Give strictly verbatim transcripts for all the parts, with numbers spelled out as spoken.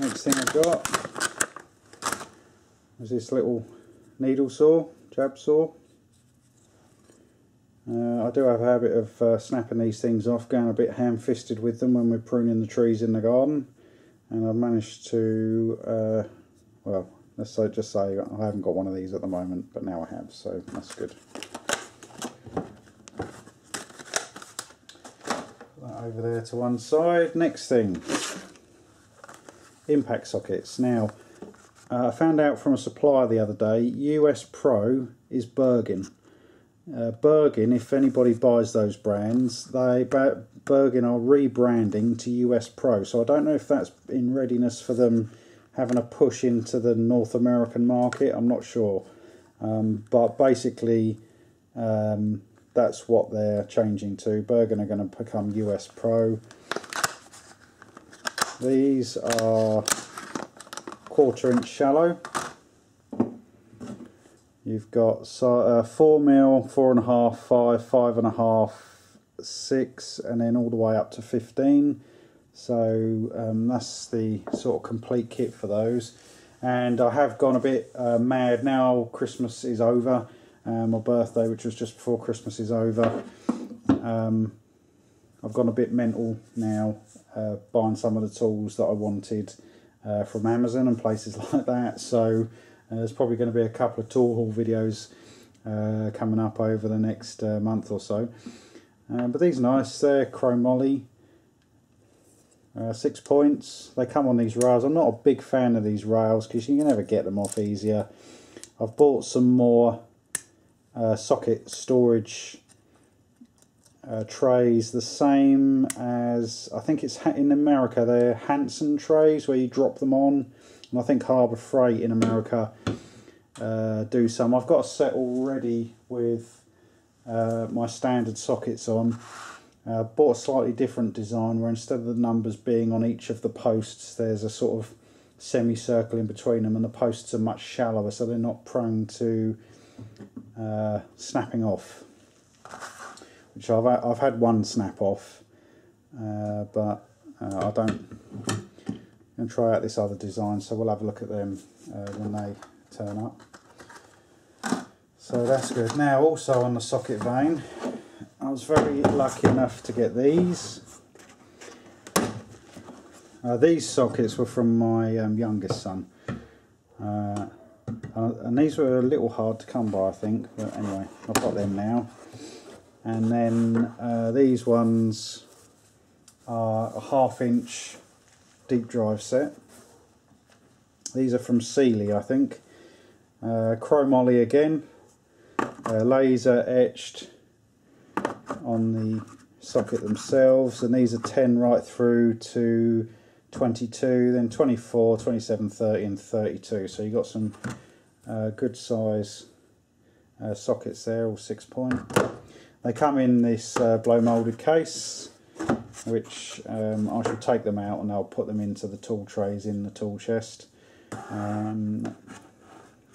Next thing I've got is this little needle saw, jab saw. Uh, I do have a habit of uh, snapping these things off, going a bit ham-fisted with them when we're pruning the trees in the garden. And I've managed to, uh, well, let's say, just say I haven't got one of these at the moment, but now I have, so that's good. Put that over there to one side. Next thing, impact sockets. Now, uh, I found out from a supplier the other day, U S Pro is Bergen. Uh, Bergen, if anybody buys those brands, they Bergen are rebranding to U S Pro, so I don't know if that's in readiness for them having a push into the North American market. I'm not sure, um, but basically um, that's what they're changing to. Bergen are going to become U S Pro. These are quarter inch shallow. You've got so, uh, four mil, four and a half, five, five and a half, six, and then all the way up to fifteen. So um, that's the sort of complete kit for those. And I have gone a bit uh, mad now. Christmas is over. Uh, my birthday, which was just before Christmas, is over. Um, I've gone a bit mental now, uh, buying some of the tools that I wanted uh, from Amazon and places like that. So. Uh, there's probably going to be a couple of tool haul videos uh, coming up over the next uh, month or so. Uh, but these are nice. They're chromoly, uh, six points. They come on these rails. I'm not a big fan of these rails because you can never get them off easier. I've bought some more uh, socket storage uh, trays, the same as, I think it's in America, they're Hansen trays where you drop them on. And I think Harbor Freight in America uh, do some. I've got a set already with uh, my standard sockets on. Uh, bought a slightly different design where instead of the numbers being on each of the posts, there's a sort of semicircle in between them, and the posts are much shallower, so they're not prone to uh, snapping off. Which I've I've had one snap off, uh, but uh, I don't. And try out this other design, so we'll have a look at them uh, when they turn up. So that's good. Now, also on the socket vein, I was very lucky enough to get these. Uh, these sockets were from my um, youngest son, uh, and these were a little hard to come by, I think, but anyway, I've got them now. And then uh, these ones are a half inch deep drive set. These are from Sealey, I think. Uh, chromoly again, uh, laser etched on the socket themselves, and these are ten right through to twenty-two, then twenty-four, twenty-seven, thirty and thirty-two, so you've got some uh, good size uh, sockets there, all six point. They come in this uh, blow moulded case, which um, I shall take them out and I'll put them into the tool trays in the tool chest. Um,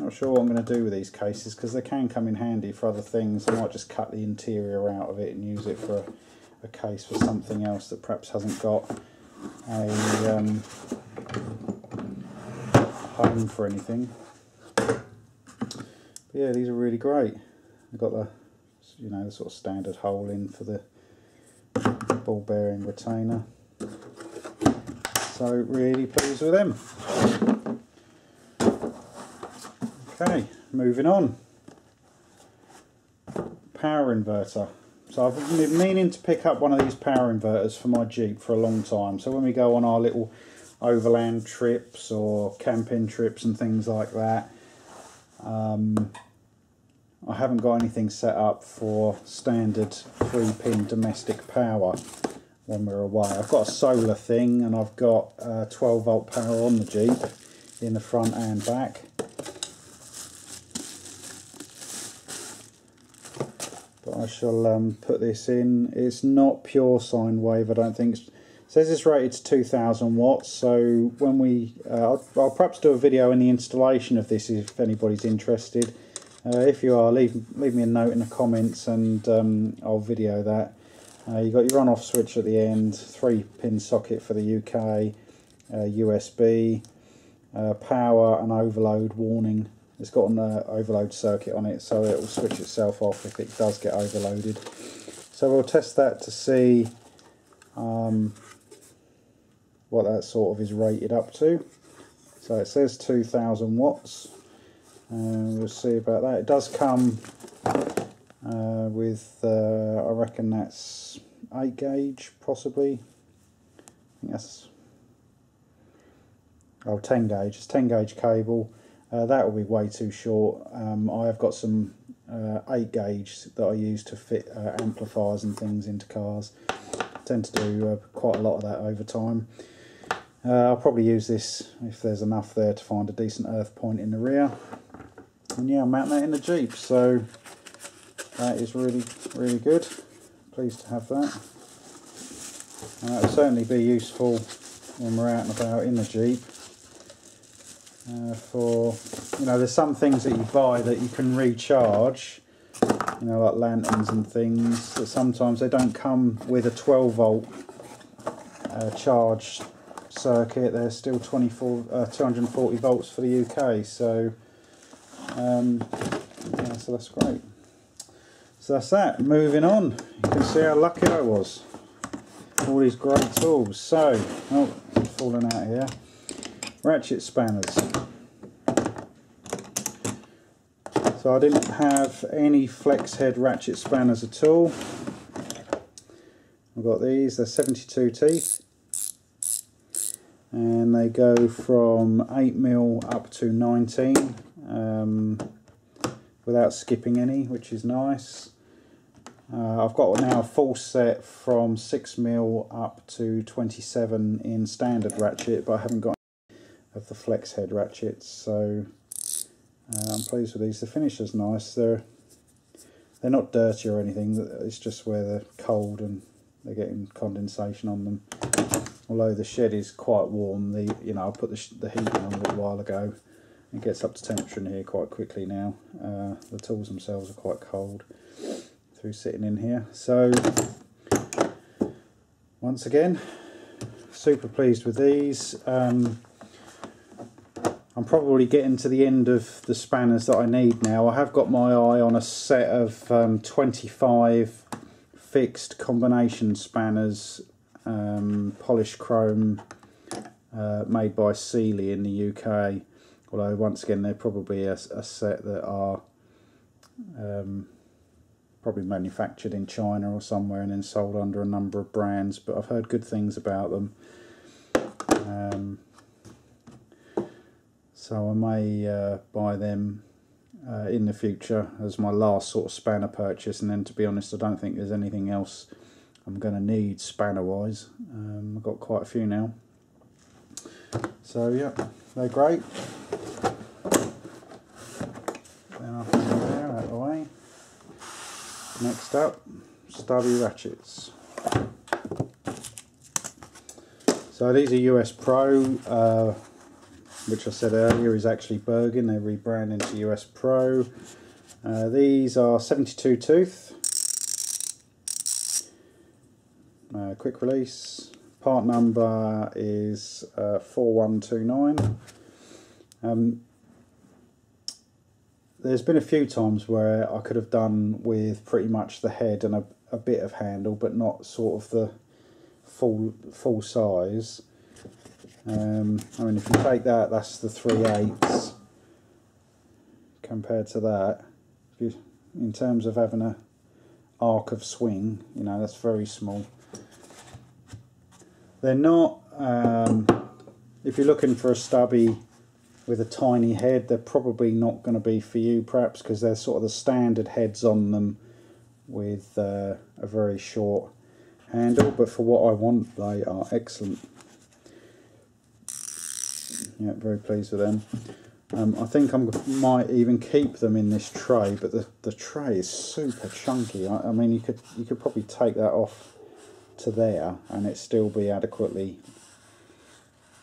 not sure what I'm going to do with these cases because they can come in handy for other things. I might just cut the interior out of it and use it for a, a case for something else that perhaps hasn't got a um, home for anything. But yeah, these are really great. They've got the, you know, the sort of standard hole in for the ball bearing retainer, so really pleased with them. Okay, moving on. Power inverter. So I've been meaning to pick up one of these power inverters for my Jeep for a long time, so when we go on our little overland trips or camping trips and things like that, um, I haven't got anything set up for standard three pin domestic power when we're away. I've got a solar thing and I've got uh, twelve volt power on the Jeep in the front and back. But I shall um, put this in. It's not pure sine wave, I don't think. It says it's rated to two thousand watts, so when we, uh, I'll, I'll perhaps do a video in the installation of this if anybody's interested. Uh, if you are, leave, leave me a note in the comments and um, I'll video that. Uh, you've got your on-off switch at the end, three pin socket for the U K, uh, U S B, uh, power and overload warning. It's got an uh, overload circuit on it, so it will switch itself off if it does get overloaded. So we'll test that to see um, what that sort of is rated up to. So it says two thousand watts, and we'll see about that. It does come uh, with, uh, I reckon that's eight gauge possibly. I think that's, oh, ten gauge, it's ten gauge cable. Uh, that will be way too short. Um, I have got some uh, eight gauge that I use to fit uh, amplifiers and things into cars. I tend to do uh, quite a lot of that over time. Uh, I'll probably use this if there's enough there to find a decent earth point in the rear. And yeah, I'm mounting that in the Jeep, so that is really, really good. Pleased to have that. And that will certainly be useful when we're out and about in the Jeep. Uh, for, you know, there's some things that you buy that you can recharge, you know, like lanterns and things, that sometimes they don't come with a twelve volt uh, charge circuit. They're still twenty-four, uh, two hundred forty volts for the U K, so um, yeah, so that's great. So that's that. Moving on, you can see how lucky I was, all these great tools. So, oh, it's falling out here. Ratchet spanners. So I didn't have any flex head ratchet spanners at all. I've got these, they're seventy-two teeth, and they go from eight mil up to nineteen um, without skipping any, which is nice. Uh, I've got now a full set from six mil up to twenty-seven in standard ratchet, but I haven't got of the flex head ratchets, so uh, I'm pleased with these. The finish is nice. They're they're not dirty or anything. It's just where they're cold and they're getting condensation on them. Although the shed is quite warm, the you know I put the, the heating on a little while ago. It gets up to temperature in here quite quickly now. Uh, the tools themselves are quite cold through sitting in here. So once again, super pleased with these. Um, I'm probably getting to the end of the spanners that I need now. I have got my eye on a set of um, twenty-five fixed combination spanners, um, polished chrome, uh, made by Sealey in the U K. Although once again they're probably a, a set that are um, probably manufactured in China or somewhere and then sold under a number of brands. But I've heard good things about them. Um, So I may uh, buy them uh, in the future as my last sort of spanner purchase, and then to be honest I don't think there's anything else I'm going to need spanner wise. Um, I've got quite a few now. So yeah, they're great. Then I'll put them there out of the way. Next up, stubby ratchets. So these are U S Pro. Uh, which I said earlier is actually Bergen. They're rebranding to U S Pro. Uh, these are seventy-two tooth. Uh, quick release. Part number is uh, four one two nine. Um, there's been a few times where I could have done with pretty much the head and a, a bit of handle, but not sort of the full, full size. Um, I mean, if you take that, that's the three eighths compared to that. If you, in terms of having an arc of swing, you know, that's very small. They're not, um, if you're looking for a stubby with a tiny head, they're probably not going to be for you, perhaps, because they're sort of the standard heads on them with uh, a very short handle. But for what I want, they are excellent. Yeah, very pleased with them. Um, I think I might even keep them in this tray, but the, the tray is super chunky. I, I mean, you could you could probably take that off to there, and it'd still be adequately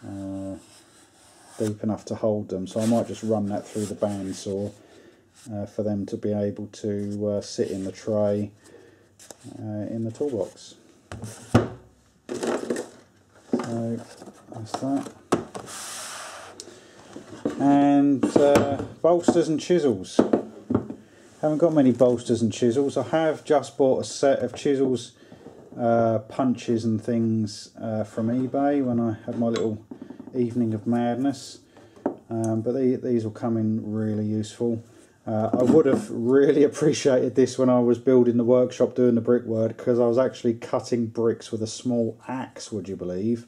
uh, deep enough to hold them. So I might just run that through the bandsaw uh, for them to be able to uh, sit in the tray uh, in the toolbox. So That's that. And uh, bolsters and chisels. Haven't got many bolsters and chisels. I have just bought a set of chisels, uh, punches and things uh, from eBay when I had my little evening of madness. Um, but they, these will come in really useful. Uh, I would have really appreciated this when I was building the workshop doing the brickwork, because I was actually cutting bricks with a small axe, would you believe?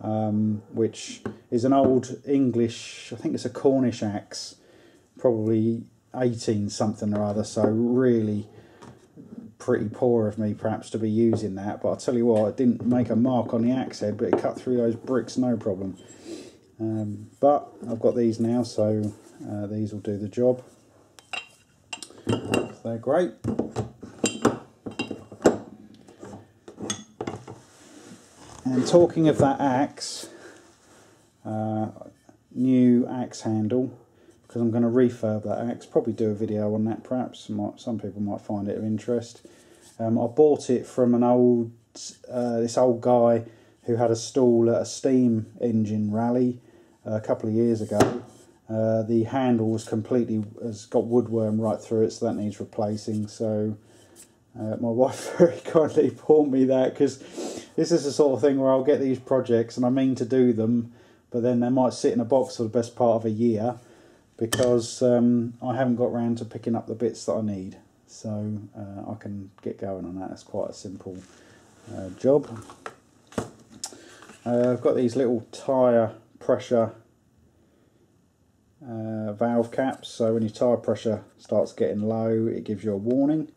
Um, which is an old English, I think it's a Cornish axe, probably eighteen something or other, so really pretty poor of me perhaps to be using that. But I'll tell you what, it didn't make a mark on the axe head, but it cut through those bricks no problem. Um, but I've got these now, so uh, these will do the job. So they're great. And talking of that axe, uh, new axe handle, because I'm going to refurb that axe, probably do a video on that perhaps, might, some people might find it of interest. Um, I bought it from an old, uh, this old guy who had a stall at a steam engine rally uh, a couple of years ago. Uh, the handle was completely, has got woodworm right through it, so that needs replacing. So uh, my wife very kindly bought me that, because this is the sort of thing where I'll get these projects and I mean to do them, but then they might sit in a box for the best part of a year because um, I haven't got round to picking up the bits that I need. So uh, I can get going on that. It's quite a simple uh, job. Uh, I've got these little tyre pressure uh, valve caps. So when your tyre pressure starts getting low, it gives you a warning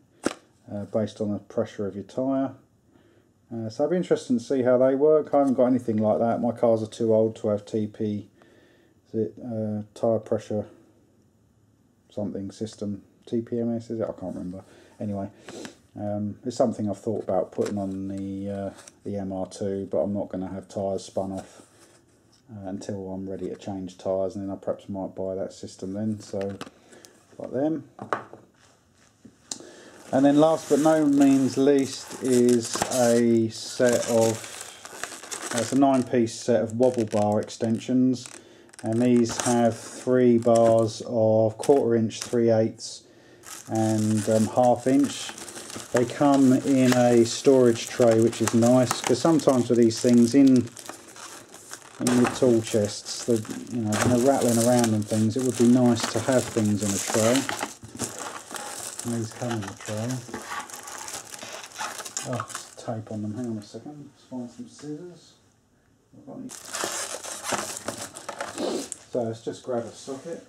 uh, based on the pressure of your tyre. Uh, so I'll be interested to see how they work. I haven't got anything like that. My cars are too old to have T P, is it uh, tyre pressure something system, T P M S is it? I can't remember. Anyway, um, it's something I've thought about putting on the uh, the M R two, but I'm not going to have tyres spun off uh, until I'm ready to change tyres, and then I perhaps might buy that system then. So like them. And then last but no means least is a set of, it's a nine piece set of wobble bar extensions. And these have three bars of quarter inch, three eighths and um, half inch. They come in a storage tray, which is nice, because sometimes with these things in, in your tool chests, the, you know, when they're rattling around and things, it would be nice to have things in a tray. These come in the tray. Oh, tape on them. Hang on a second. Let's find some scissors. So let's just grab a socket.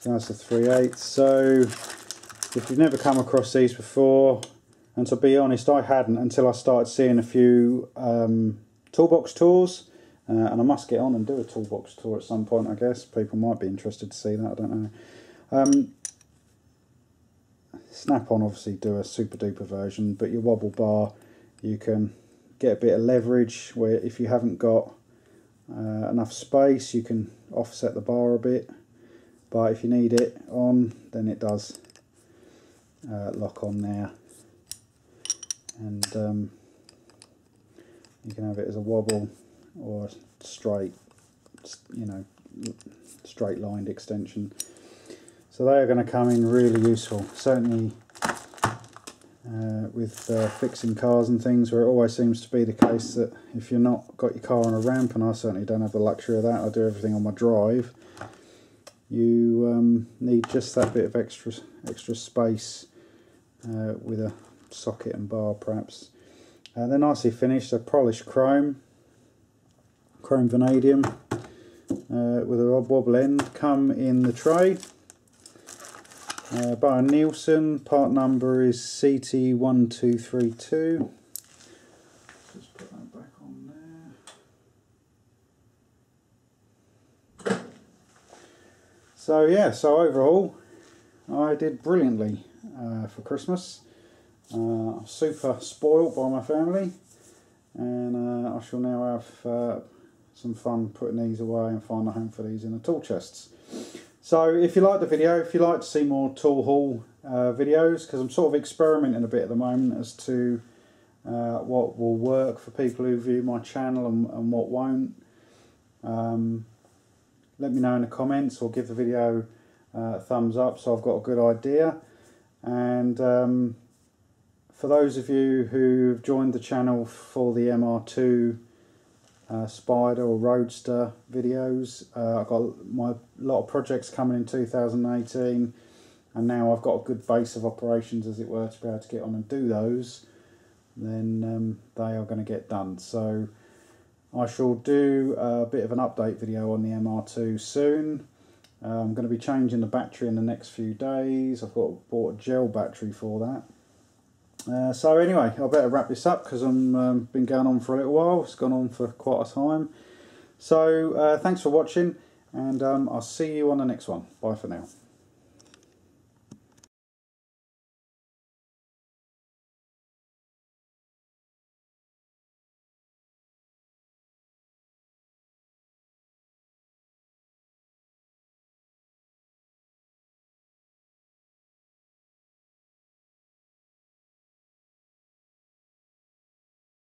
So that's a three eighths. So if you've never come across these before, and to be honest, I hadn't until I started seeing a few um, toolbox tours. Uh, and I must get on and do a toolbox tour at some point, I guess. People might be interested to see that, I don't know. Um, Snap-on obviously do a super duper version, but your wobble bar, you can get a bit of leverage where if you haven't got uh, enough space, you can offset the bar a bit. But if you need it on, then it does uh, lock on there. And um, you can have it as a wobble or straight, you know, straight lined extension. So they are going to come in really useful, certainly uh, with uh, fixing cars and things, where it always seems to be the case that if you're not got your car on a ramp, and I certainly don't have the luxury of that, I do everything on my drive, you um, need just that bit of extra extra space uh, with a socket and bar perhaps. Uh, they're nicely finished, they're polished chrome, chrome vanadium uh, with a wobble end, come in the tray uh, by Nielsen, part number is C T one two three two. Just put that back on there. So yeah, so overall I did brilliantly uh, for Christmas. uh, I'm super spoiled by my family, and uh, I shall now have uh, some fun putting these away and find a home for these in the tool chests. So if you like the video, if you like to see more tool haul uh, videos, because I'm sort of experimenting a bit at the moment as to uh, what will work for people who view my channel and, and what won't. Um, let me know in the comments or give the video uh, a thumbs up so I've got a good idea. And um, for those of you who've joined the channel for the M R two uh, Spider or Roadster videos, uh, I've got my lot of projects coming in two thousand eighteen, and now I've got a good base of operations, as it were, to be able to get on and do those. Then um, they are going to get done. So I shall do a bit of an update video on the M R two soon. Uh, I'm going to be changing the battery in the next few days. I've got bought a gel battery for that. Uh, so anyway, I better wrap this up because I've um, been going on for a little while. It's gone on for quite a time. So uh, thanks for watching, and um, I'll see you on the next one. Bye for now.